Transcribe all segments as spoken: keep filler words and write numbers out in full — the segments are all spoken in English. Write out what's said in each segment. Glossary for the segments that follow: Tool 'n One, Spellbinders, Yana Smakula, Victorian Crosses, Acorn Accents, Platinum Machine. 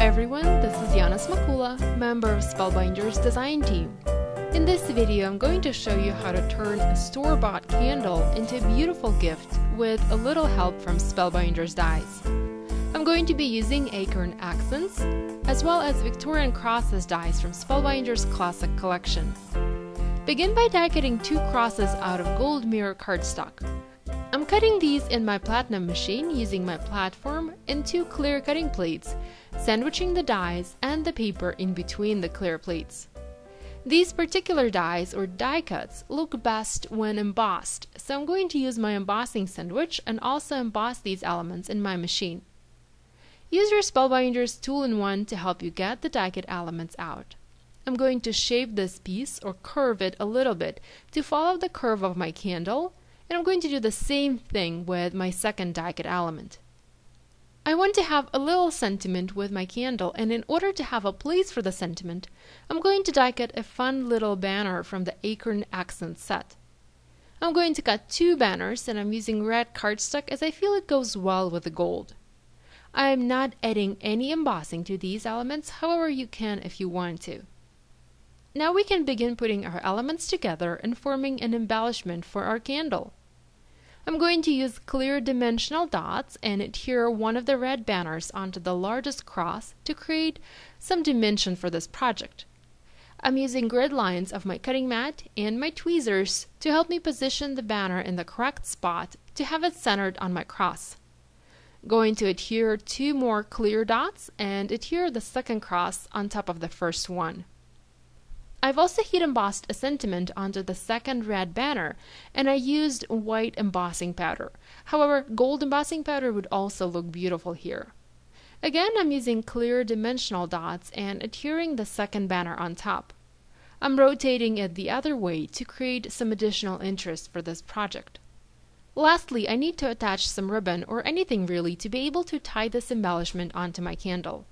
everyone, this is Yana Smakula, member of Spellbinders design team. In this video I'm going to show you how to turn a store-bought candle into a beautiful gift with a little help from Spellbinders dies. I'm going to be using Acorn Accents as well as Victorian Crosses dies from Spellbinders Classic Collection. Begin by die cutting two crosses out of gold mirror cardstock. I'm cutting these in my Platinum machine using my platform and two clear cutting plates, sandwiching the dies and the paper in between the clear plates. These particular dies or die cuts look best when embossed, so I'm going to use my embossing sandwich and also emboss these elements in my machine. Use your Spellbinder's Tool 'n One to help you get the die cut elements out. I'm going to shape this piece or curve it a little bit to follow the curve of my candle, and I'm going to do the same thing with my second die cut element. I want to have a little sentiment with my candle, and in order to have a place for the sentiment, I'm going to die cut a fun little banner from the Acorn Accent set. I'm going to cut two banners, and I'm using red cardstock as I feel it goes well with the gold. I am not adding any embossing to these elements, however you can if you want to. Now we can begin putting our elements together and forming an embellishment for our candle. I'm going to use clear dimensional dots and adhere one of the red banners onto the largest cross to create some dimension for this project. I'm using grid lines of my cutting mat and my tweezers to help me position the banner in the correct spot to have it centered on my cross. Going to adhere two more clear dots and adhere the second cross on top of the first one. I've also heat embossed a sentiment onto the second red banner, and I used white embossing powder. However, gold embossing powder would also look beautiful here. Again, I'm using clear dimensional dots and adhering the second banner on top. I'm rotating it the other way to create some additional interest for this project. Lastly, I need to attach some ribbon or anything really to be able to tie this embellishment onto my candle.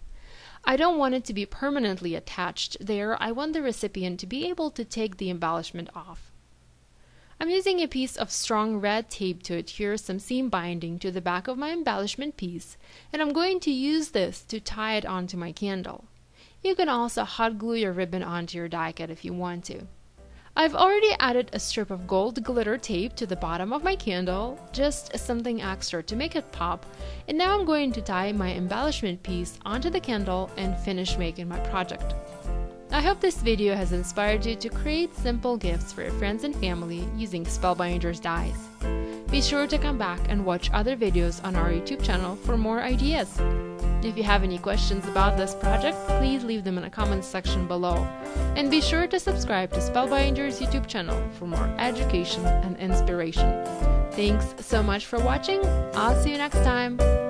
I don't want it to be permanently attached there, I want the recipient to be able to take the embellishment off. I'm using a piece of strong red tape to adhere some seam binding to the back of my embellishment piece, and I'm going to use this to tie it onto my candle. You can also hot glue your ribbon onto your die cut if you want to. I've already added a strip of gold glitter tape to the bottom of my candle, just something extra to make it pop, and now I'm going to tie my embellishment piece onto the candle and finish making my project. I hope this video has inspired you to create simple gifts for your friends and family using Spellbinders dies. Be sure to come back and watch other videos on our YouTube channel for more ideas. If you have any questions about this project, please leave them in the comments section below. And be sure to subscribe to Spellbinders YouTube channel for more education and inspiration. Thanks so much for watching. I'll see you next time.